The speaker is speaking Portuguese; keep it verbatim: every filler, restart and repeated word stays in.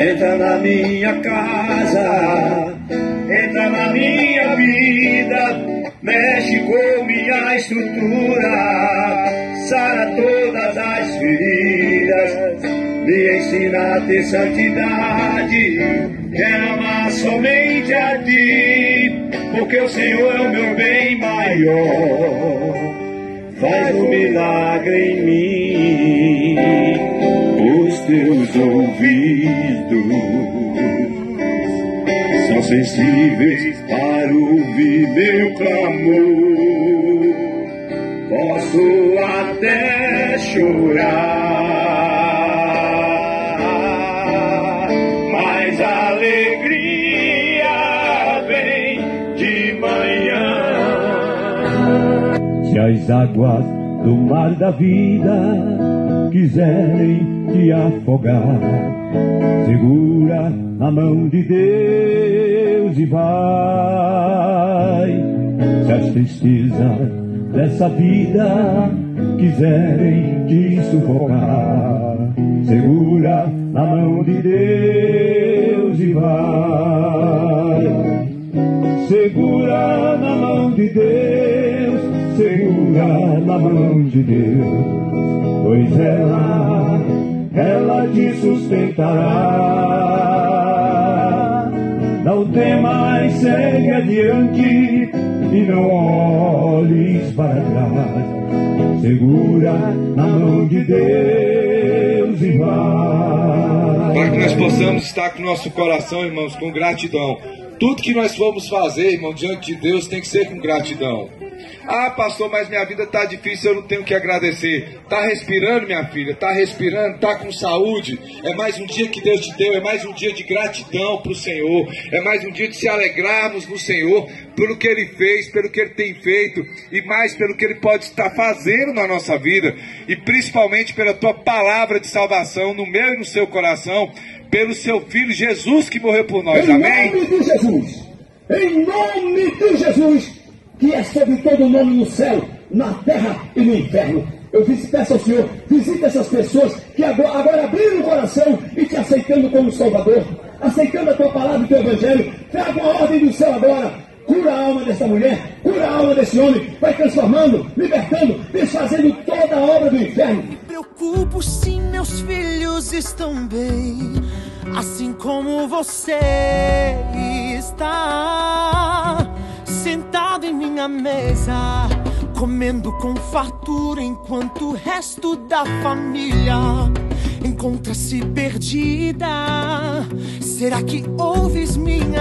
Entra na minha casa, entra na minha vida, mexe com minha estrutura, sara todas as feridas, me ensina a ter santidade, quero amar somente a ti, porque o Senhor é o meu bem maior. Faz um milagre em mim, os teus ouvidos são sensíveis para ouvir meu clamor. Posso até chorar, mas a alegria vem de manhã. Se as águas do mar da vida quiserem te afogar, segura na mão de Deus e vai. Se as tristezas dessa vida quiserem te sufocar, segura na mão de Deus e vai. Segura na mão de Deus, segura na mão de Deus, pois ela, ela te sustentará. Não temas, segue adiante e não olhes para trás. Segura na mão de Deus e vai. Para que nós possamos estar com o nosso coração, irmãos, com gratidão. Tudo que nós vamos fazer, irmão, diante de Deus tem que ser com gratidão. Ah, pastor, mas minha vida está difícil, eu não tenho o que agradecer. Está respirando, minha filha, está respirando, está com saúde. É mais um dia que Deus te deu, é mais um dia de gratidão para o Senhor. É mais um dia de se alegrarmos no Senhor pelo que Ele fez, pelo que Ele tem feito e mais pelo que Ele pode estar fazendo na nossa vida. E principalmente pela tua palavra de salvação no meu e no seu coração, pelo seu Filho Jesus que morreu por nós, amém? Em nome de Jesus, em nome de Jesus, que é sobre todo nome no céu, na terra e no inferno. Eu peço ao Senhor, visita essas pessoas que agora, agora abriram o coração e te aceitando como Salvador, aceitando a tua palavra e o teu evangelho. Traga a ordem do céu agora. Cura a alma dessa mulher, cura a alma desse homem, vai transformando, libertando, desfazendo toda a obra do inferno. Não me preocupo se meus filhos estão bem, assim como você está. Sentado em minha mesa, comendo com fartura, enquanto o resto da família encontra-se perdida. Será que ouves minha